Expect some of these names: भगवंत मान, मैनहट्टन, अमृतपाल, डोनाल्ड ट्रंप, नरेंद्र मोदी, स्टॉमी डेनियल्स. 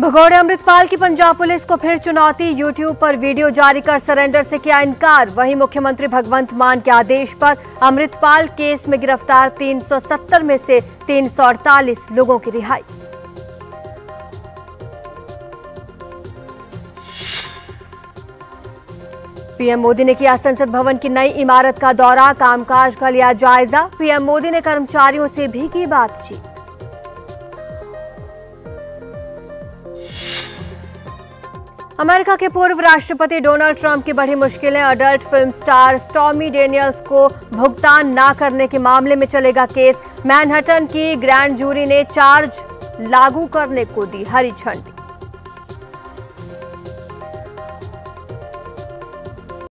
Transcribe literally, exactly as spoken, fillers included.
भगोड़े अमृतपाल की पंजाब पुलिस को फिर चुनौती, यूट्यूब पर वीडियो जारी कर सरेंडर से किया इनकार। वहीं मुख्यमंत्री भगवंत मान के आदेश पर अमृतपाल केस में गिरफ्तार तीन सौ सत्तर में से तीन सौ अड़तालीस लोगों की रिहाई। पीएम मोदी ने किया संसद भवन की नई इमारत का दौरा, कामकाज का लिया जायजा। पीएम मोदी ने कर्मचारियों से भी की बातचीत। अमेरिका के पूर्व राष्ट्रपति डोनाल्ड ट्रंप की बढ़ी मुश्किलें, adult film star स्टॉमी डेनियल्स को भुगतान ना करने के मामले में चलेगा केस। मैनहट्टन की ग्रैंड जूरी ने चार्ज लागू करने को दी हरी झंडी।